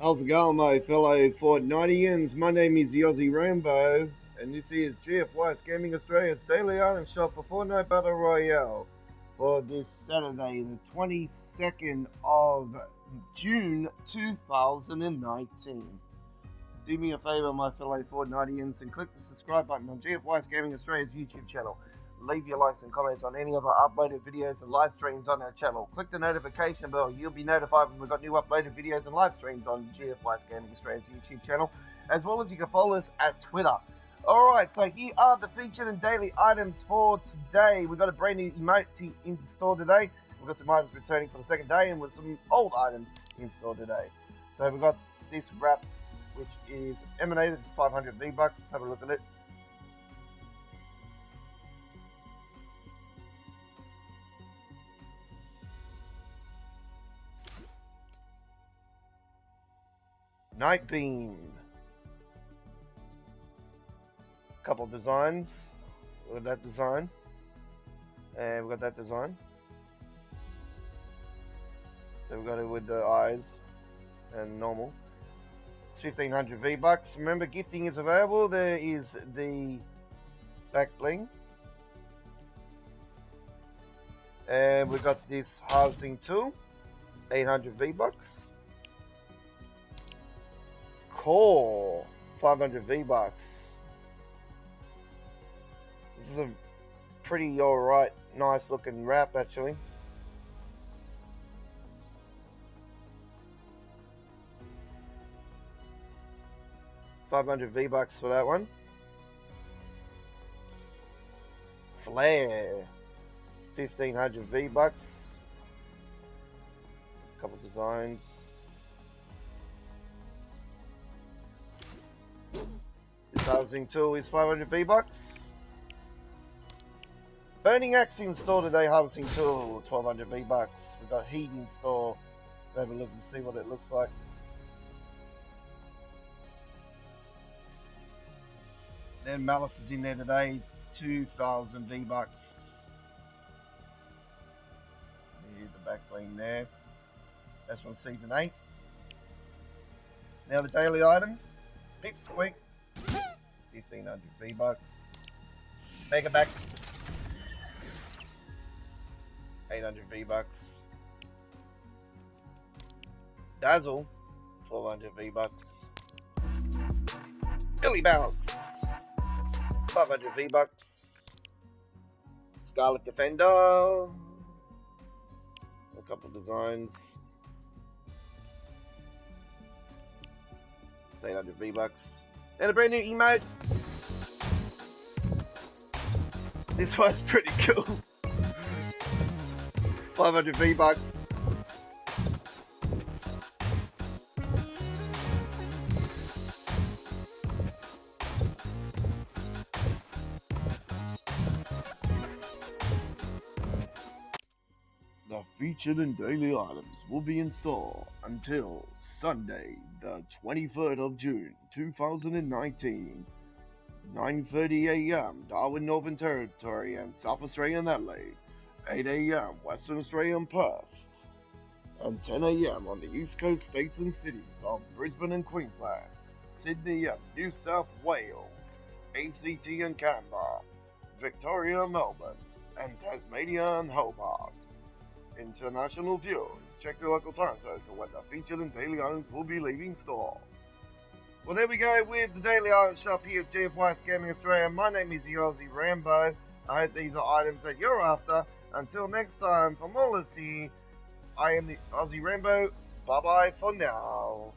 How's it going, my fellow Fortniteians? My name is the Aussie Rambo, and this is GFYS Gaming Australia's daily item shop for Fortnite Battle Royale for this Saturday, the 22nd of June 2019. Do me a favour, my fellow Fortniteians, and click the subscribe button on GFYS Gaming Australia's YouTube channel. Leave your likes and comments on any of our uploaded videos and live streams on our channel. Click the notification bell, you'll be notified when we've got new uploaded videos and live streams on GFYS Gaming Australia's YouTube channel, as well as you can follow us at Twitter. Alright, so here are the featured and daily items for today. We've got a brand new emote in store today. We've got some items returning for the second day, and with some old items in store today. So we've got this wrap, which is emanated to 500 V-Bucks. Let's have a look at it. Night Beam. A couple of designs. We've got that design. And we've got that design. So we've got it with the eyes and normal. It's 1500 V-Bucks. Remember, gifting is available. There is the back bling. And we've got this harvesting tool. 800 V-Bucks. Core, 500 V-Bucks. This is a pretty alright, nice looking wrap actually. $500 V-Bucks for that one. Flare, 1500 V-Bucks. Couple designs. Housing tool is 500 V-Bucks. Burning Axe in store today, harvesting tool, 1200 V-Bucks. We've got Heat in store. Let's have a look and see what it looks like. Then Malice is in there today, 2000 V-Bucks. Here's the back bling there. That's from season 8. Now the daily items. Pipsqueak. 1500 V-Bucks. Mega Back. 800 V-Bucks. Dazzle. 400 V-Bucks. Billy Bounce. 500 V-Bucks. Scarlet Defender. A couple designs. 800 V-Bucks. And a brand new emote. This one's pretty cool. 500 V-Bucks. The featured and daily items will be in store until Sunday, the 23rd of June, 2019, 9:30 a.m. Darwin, Northern Territory and South Australian Adelaide, 8 a.m. Western Australian Perth, and 10 a.m. on the East Coast states and cities of Brisbane and Queensland, Sydney and New South Wales, ACT and Canberra, Victoria and Melbourne, and Tasmania and Hobart. International viewers, check your local time zones for when the featured and daily items will be leaving store. Well, there we go with the daily item shop here at GFYS Gaming Australia. My name is the Aussie Rambo. I hope these are items that you're after. Until next time, from all of us here, I am the Aussie Rambo. Bye bye for now.